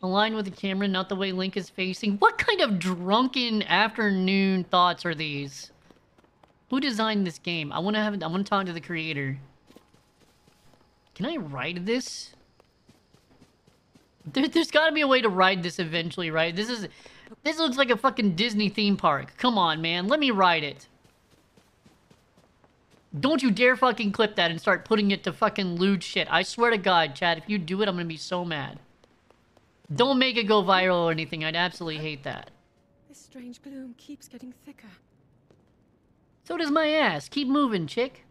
Align with the camera, not the way Link is facing. What kind of drunken afternoon thoughts are these? Who designed this game? I want to talk to the creator. Can I ride this? There's got to be a way to ride this eventually, right? This looks like a fucking Disney theme park. Come on, man. Let me ride it. Don't you dare fucking clip that and start putting it to fucking lewd shit. I swear to God, Chad, if you do it, I'm gonna be so mad. Don't make it go viral or anything. I'd absolutely hate that. This strange gloom keeps getting thicker. So does my ass. Keep moving, chick.